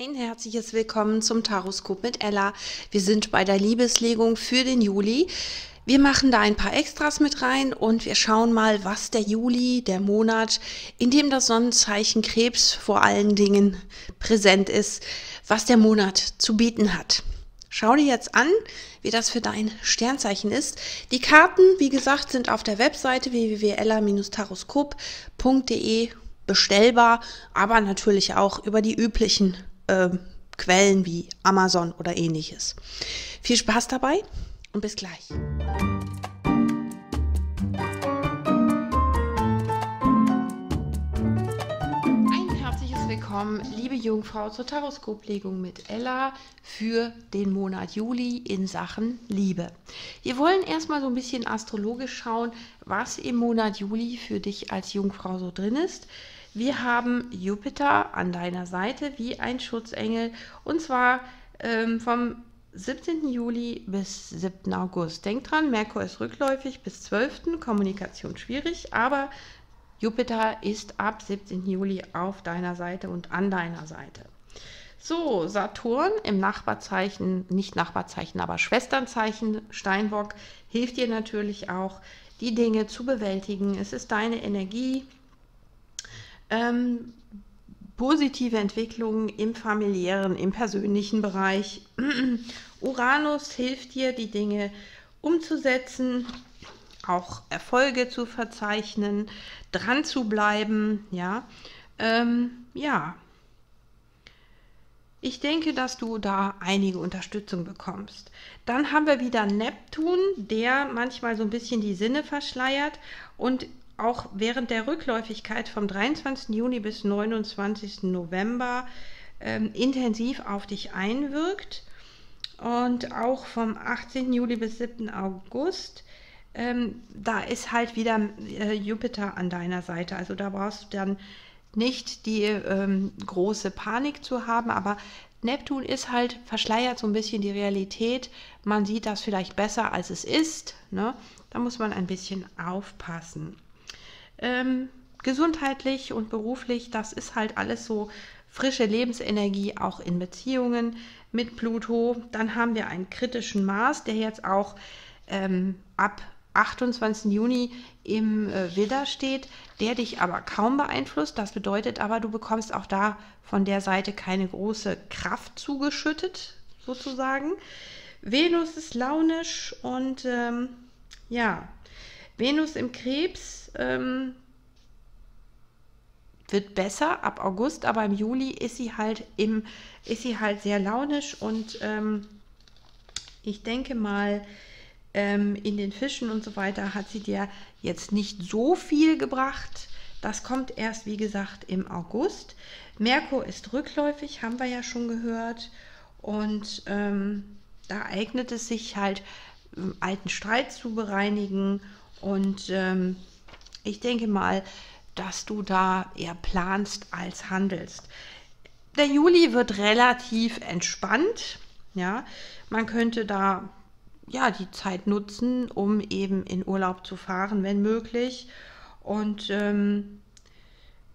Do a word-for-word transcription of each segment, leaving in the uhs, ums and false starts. Ein herzliches Willkommen zum Taroskop mit Ella. Wir sind bei der Liebeslegung für den Juli. Wir machen da ein paar Extras mit rein und wir schauen mal, was der Juli, der Monat, in dem das Sonnenzeichen Krebs vor allen Dingen präsent ist, was der Monat zu bieten hat. Schau dir jetzt an, wie das für dein Sternzeichen ist. Die Karten, wie gesagt, sind auf der Webseite w w w punkt ella dash taroskop punkt de bestellbar, aber natürlich auch über die üblichen Äh, Quellen wie Amazon oder ähnliches. Viel Spaß dabei und bis gleich. Ein herzliches Willkommen, liebe Jungfrau, zur Taroskoplegung mit Ella für den Monat Juli in Sachen Liebe. Wir wollen erstmal so ein bisschen astrologisch schauen, was im Monat Juli für dich als Jungfrau so drin ist. Wir haben Jupiter an deiner Seite wie ein Schutzengel, und zwar ähm, vom siebzehnten Juli bis siebten August. Denk dran, Merkur ist rückläufig bis zwölften Kommunikation schwierig, aber Jupiter ist ab siebzehnten Juli auf deiner Seite und an deiner Seite. So, Saturn im Nachbarzeichen, nicht Nachbarzeichen, aber Schwesternzeichen Steinbock hilft dir natürlich auch, die Dinge zu bewältigen. Es ist deine Energie. Ähm, positive Entwicklungen im familiären, im persönlichen Bereich. Uranus hilft dir, die Dinge umzusetzen, auch Erfolge zu verzeichnen, dran zu bleiben. Ja, ähm, ja. Ich denke, dass du da einige Unterstützung bekommst. Dann haben wir wieder Neptun, der manchmal so ein bisschen die Sinne verschleiert und auch während der Rückläufigkeit vom dreiundzwanzigsten Juni bis neunundzwanzigsten November ähm, intensiv auf dich einwirkt, und auch vom achtzehnten Juli bis siebten August, ähm, da ist halt wieder äh, Jupiter an deiner Seite, also da brauchst du dann nicht die ähm, große Panik zu haben, aber Neptun ist halt, verschleiert so ein bisschen die Realität, man sieht das vielleicht besser als es ist, ne? Da muss man ein bisschen aufpassen. Ähm, gesundheitlich und beruflich, das ist halt alles so frische Lebensenergie, auch in Beziehungen mit Pluto. Dann haben wir einen kritischen Mars, der jetzt auch ähm, ab achtundzwanzigsten Juni im äh, Widder steht, der dich aber kaum beeinflusst. Das bedeutet aber, du bekommst auch da von der Seite keine große Kraft zugeschüttet, sozusagen. Venus ist launisch und ähm, ja, Venus im Krebs ähm, wird besser ab August, aber im Juli ist sie halt, im, ist sie halt sehr launisch, und ähm, ich denke mal, ähm, in den Fischen und so weiter hat sie dir jetzt nicht so viel gebracht. Das kommt erst, wie gesagt, im August. Merkur ist rückläufig, haben wir ja schon gehört, und ähm, da eignet es sich halt, alten Streit zu bereinigen, und ähm, ich denke mal, dass du da eher planst als handelst. Der Juli wird relativ entspannt, ja, man könnte da ja die Zeit nutzen, um eben in Urlaub zu fahren, wenn möglich, und ähm,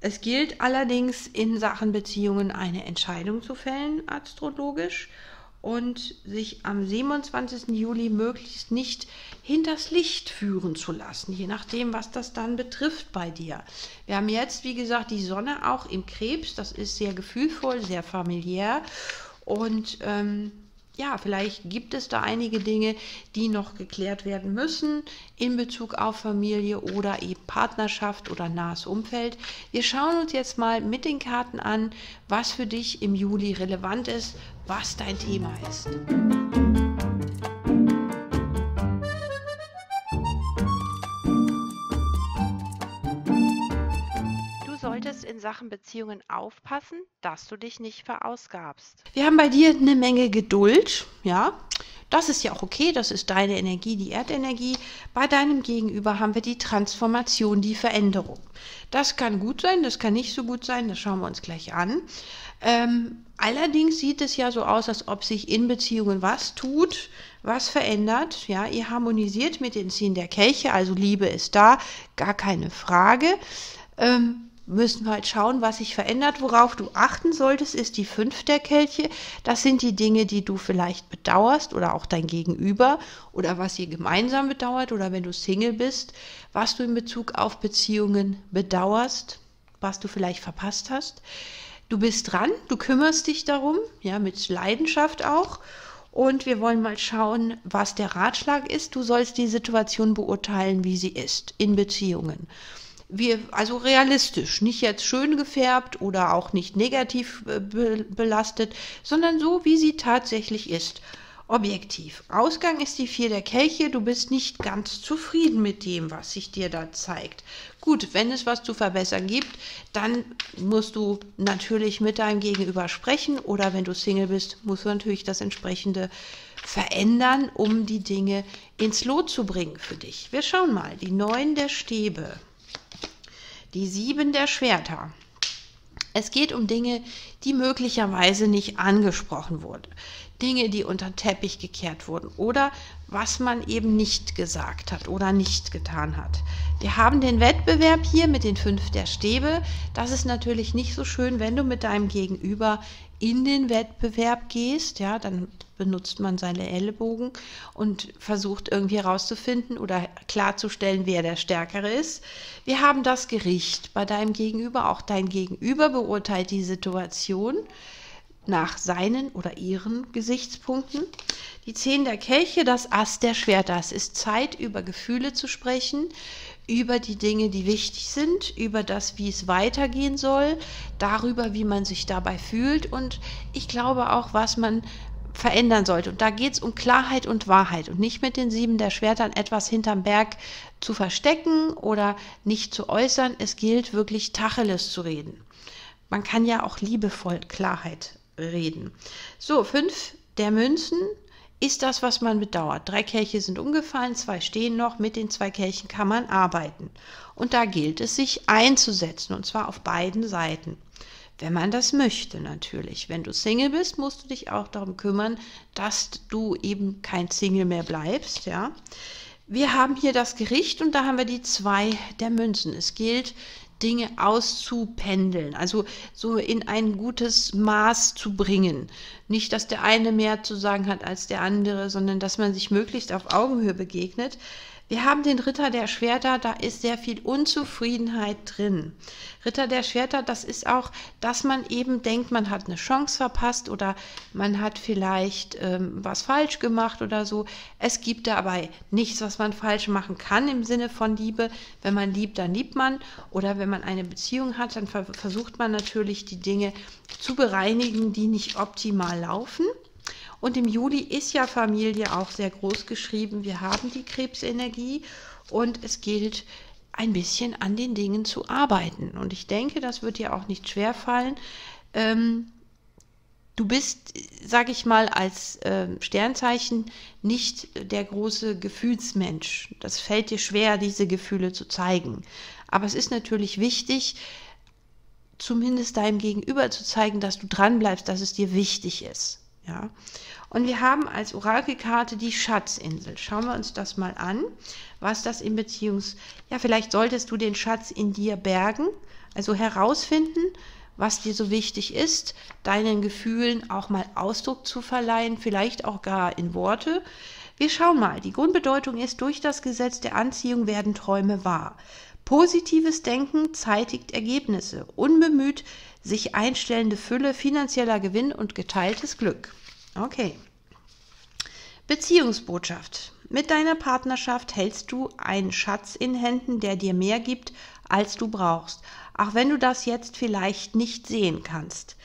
es gilt allerdings, in Sachen Beziehungen eine Entscheidung zu fällen, astrologisch, und sich am siebenundzwanzigsten Juli möglichst nicht hinters Licht führen zu lassen, je nachdem, was das dann betrifft bei dir. Wir haben jetzt, wie gesagt, die Sonne auch im Krebs, das ist sehr gefühlvoll, sehr familiär, und ähm, ja, vielleicht gibt es da einige Dinge, die noch geklärt werden müssen in Bezug auf Familie oder eben Partnerschaft oder nahes Umfeld. Wir schauen uns jetzt mal mit den Karten an, was für dich im Juli relevant ist, was dein Thema ist. In Sachen Beziehungen aufpassen, dass du dich nicht verausgabst. Wir haben bei dir eine Menge Geduld, ja, das ist ja auch okay, das ist deine Energie, die Erdenergie. Bei deinem Gegenüber haben wir die Transformation, die Veränderung. Das kann gut sein, das kann nicht so gut sein, das schauen wir uns gleich an. Ähm, allerdings sieht es ja so aus, als ob sich in Beziehungen was tut, was verändert. Ja, ihr harmonisiert mit den Zielen der Kelche, also Liebe ist da, gar keine Frage. Ähm, müssen wir halt schauen, was sich verändert. Worauf du achten solltest, ist die fünf der Kelche. Das sind die Dinge, die du vielleicht bedauerst oder auch dein Gegenüber oder was ihr gemeinsam bedauert oder wenn du Single bist, was du in Bezug auf Beziehungen bedauerst, was du vielleicht verpasst hast. Du bist dran, du kümmerst dich darum, ja, mit Leidenschaft auch. Und wir wollen mal schauen, was der Ratschlag ist. Du sollst die Situation beurteilen, wie sie ist in Beziehungen. Wir, also realistisch, nicht jetzt schön gefärbt oder auch nicht negativ be belastet, sondern so, wie sie tatsächlich ist. Objektiv. Ausgang ist die vier der Kelche. Du bist nicht ganz zufrieden mit dem, was sich dir da zeigt. Gut, wenn es was zu verbessern gibt, dann musst du natürlich mit deinem Gegenüber sprechen oder wenn du Single bist, musst du natürlich das entsprechende verändern, um die Dinge ins Lot zu bringen für dich. Wir schauen mal. Die neun der Stäbe. Die sieben der Schwerter. Es geht um Dinge, die möglicherweise nicht angesprochen wurden. Dinge, die unter den Teppich gekehrt wurden oder was man eben nicht gesagt hat oder nicht getan hat. Wir haben den Wettbewerb hier mit den fünf der Stäbe. Das ist natürlich nicht so schön, wenn du mit deinem Gegenüber in den Wettbewerb gehst. Ja, dann benutzt man seine Ellbogen und versucht irgendwie herauszufinden oder klarzustellen, wer der Stärkere ist. Wir haben das Gericht bei deinem Gegenüber. Auch dein Gegenüber beurteilt die Situation nach seinen oder ihren Gesichtspunkten. Die Zehn der Kelche, das Ass der Schwerter. Es ist Zeit, über Gefühle zu sprechen, über die Dinge, die wichtig sind, über das, wie es weitergehen soll, darüber, wie man sich dabei fühlt und ich glaube auch, was man verändern sollte. Und da geht es um Klarheit und Wahrheit und nicht mit den Sieben der Schwertern etwas hinterm Berg zu verstecken oder nicht zu äußern. Es gilt wirklich Tacheles zu reden. Man kann ja auch liebevoll Klarheit reden. So, fünf der Münzen ist das, was man bedauert. Drei Kelche sind umgefallen, zwei stehen noch. Mit den zwei Kelchen kann man arbeiten. Und da gilt es, sich einzusetzen, und zwar auf beiden Seiten. Wenn man das möchte, natürlich. Wenn du Single bist, musst du dich auch darum kümmern, dass du eben kein Single mehr bleibst, ja. Wir haben hier das Gericht und da haben wir die zwei der Münzen. Es gilt, Dinge auszupendeln, also so in ein gutes Maß zu bringen. Nicht, dass der eine mehr zu sagen hat als der andere, sondern dass man sich möglichst auf Augenhöhe begegnet. Wir haben den Ritter der Schwerter, da ist sehr viel Unzufriedenheit drin. Ritter der Schwerter, das ist auch, dass man eben denkt, man hat eine Chance verpasst oder man hat vielleicht ähm, was falsch gemacht oder so. Es gibt dabei nichts, was man falsch machen kann im Sinne von Liebe. Wenn man liebt, dann liebt man. Oder wenn man eine Beziehung hat, dann ver- versucht man natürlich, die Dinge zu bereinigen, die nicht optimal laufen. Und im Juli ist ja Familie auch sehr groß geschrieben. Wir haben die Krebsenergie und es gilt, ein bisschen an den Dingen zu arbeiten. Und ich denke, das wird dir auch nicht schwerfallen. Ähm, du bist, sage ich mal, als ähm, Sternzeichen nicht der große Gefühlsmensch. Das fällt dir schwer, diese Gefühle zu zeigen. Aber es ist natürlich wichtig, zumindest deinem Gegenüber zu zeigen, dass du dran bleibst, dass es dir wichtig ist. Ja. Und wir haben als Orakelkarte die Schatzinsel. Schauen wir uns das mal an, was das in Beziehungs... Ja, vielleicht solltest du den Schatz in dir bergen, also herausfinden, was dir so wichtig ist, deinen Gefühlen auch mal Ausdruck zu verleihen, vielleicht auch gar in Worte. Wir schauen mal. Die Grundbedeutung ist, durch das Gesetz der Anziehung werden Träume wahr. Positives Denken zeitigt Ergebnisse, unbemüht sich einstellende Fülle, finanzieller Gewinn und geteiltes Glück. Okay. Beziehungsbotschaft. Mit deiner Partnerschaft hältst du einen Schatz in Händen, der dir mehr gibt, als du brauchst, auch wenn du das jetzt vielleicht nicht sehen kannst.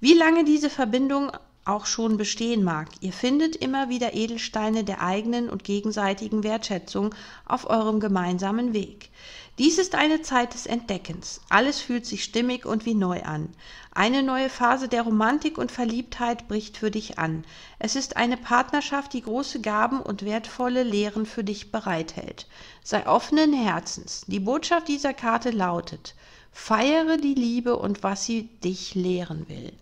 Wie lange diese Verbindung auch schon bestehen mag, ihr findet immer wieder Edelsteine der eigenen und gegenseitigen Wertschätzung auf eurem gemeinsamen Weg. Dies ist eine Zeit des Entdeckens. Alles fühlt sich stimmig und wie neu an. Eine neue Phase der Romantik und Verliebtheit bricht für dich an. Es ist eine Partnerschaft, die große Gaben und wertvolle Lehren für dich bereithält. Sei offenen Herzens. Die Botschaft dieser Karte lautet: Feiere die Liebe und was sie dich lehren will.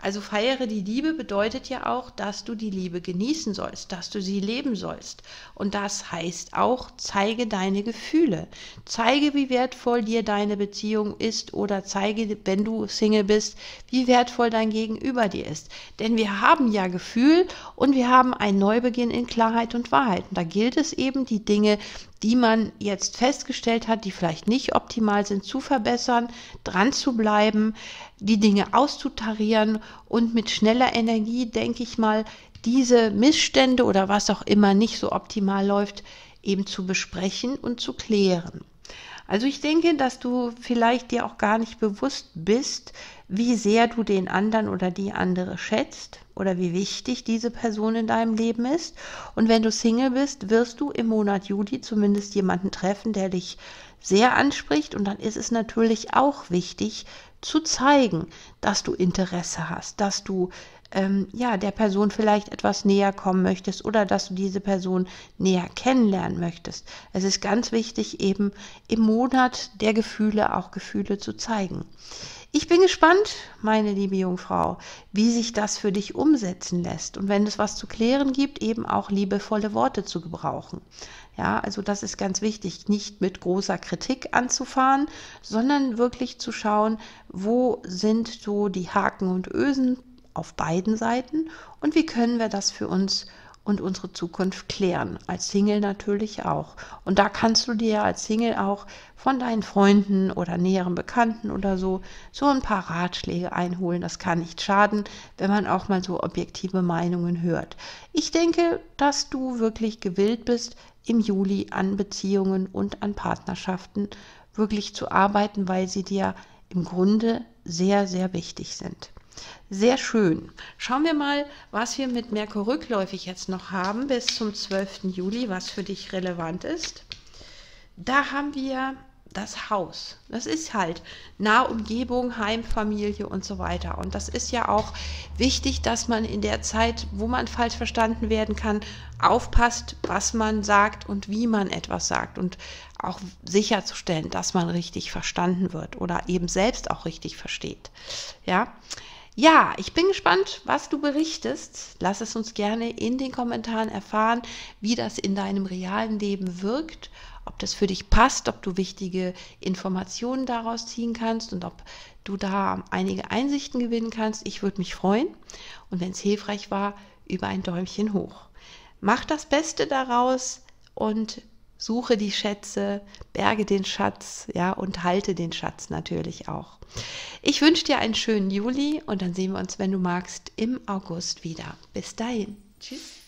Also feiere die Liebe bedeutet ja auch, dass du die Liebe genießen sollst, dass du sie leben sollst. Und das heißt auch, zeige deine Gefühle. Zeige, wie wertvoll dir deine Beziehung ist, oder zeige, wenn du Single bist, wie wertvoll dein Gegenüber dir ist. Denn wir haben ja Gefühl und wir haben einen Neubeginn in Klarheit und Wahrheit. Und da gilt es eben, die Dinge, die man jetzt festgestellt hat, die vielleicht nicht optimal sind, zu verbessern, dran zu bleiben, die Dinge auszutarieren und mit schneller Energie, denke ich mal, diese Missstände oder was auch immer nicht so optimal läuft, eben zu besprechen und zu klären. Also ich denke, dass du vielleicht dir auch gar nicht bewusst bist, wie sehr du den anderen oder die andere schätzt oder wie wichtig diese Person in deinem Leben ist. Und wenn du Single bist, wirst du im Monat Juli zumindest jemanden treffen, der dich sehr anspricht. Und dann ist es natürlich auch wichtig zu zeigen, dass du Interesse hast, dass du ähm, ja, der Person vielleicht etwas näher kommen möchtest oder dass du diese Person näher kennenlernen möchtest. Es ist ganz wichtig, eben im Monat der Gefühle auch Gefühle zu zeigen. Ich bin gespannt, meine liebe Jungfrau, wie sich das für dich umsetzen lässt und wenn es was zu klären gibt, eben auch liebevolle Worte zu gebrauchen. Ja, also das ist ganz wichtig, nicht mit großer Kritik anzufahren, sondern wirklich zu schauen, wo sind so die Haken und Ösen auf beiden Seiten und wie können wir das für uns und unsere Zukunft klären, als Single natürlich auch. Und da kannst du dir als Single auch von deinen Freunden oder näheren Bekannten oder so, so ein paar Ratschläge einholen. Das kann nicht schaden, wenn man auch mal so objektive Meinungen hört. Ich denke, dass du wirklich gewillt bist, im Juli an Beziehungen und an Partnerschaften wirklich zu arbeiten, weil sie dir im Grunde sehr, sehr wichtig sind. Sehr schön. Schauen wir mal, was wir mit Merkur rückläufig jetzt noch haben bis zum zwölften Juli, was für dich relevant ist. Da haben wir das Haus. Das ist halt nahe Umgebung, Heim, Familie und so weiter. Und das ist ja auch wichtig, dass man in der Zeit, wo man falsch verstanden werden kann, aufpasst, was man sagt und wie man etwas sagt. Und auch sicherzustellen, dass man richtig verstanden wird oder eben selbst auch richtig versteht. Ja. Ja, ich bin gespannt, was du berichtest. Lass es uns gerne in den Kommentaren erfahren, wie das in deinem realen Leben wirkt, ob das für dich passt, ob du wichtige Informationen daraus ziehen kannst und ob du da einige Einsichten gewinnen kannst. Ich würde mich freuen und wenn es hilfreich war, über ein Däumchen hoch. Mach das Beste daraus und suche die Schätze, berge den Schatz, ja, und halte den Schatz natürlich auch. Ich wünsche dir einen schönen Juli und dann sehen wir uns, wenn du magst, im August wieder. Bis dahin. Tschüss.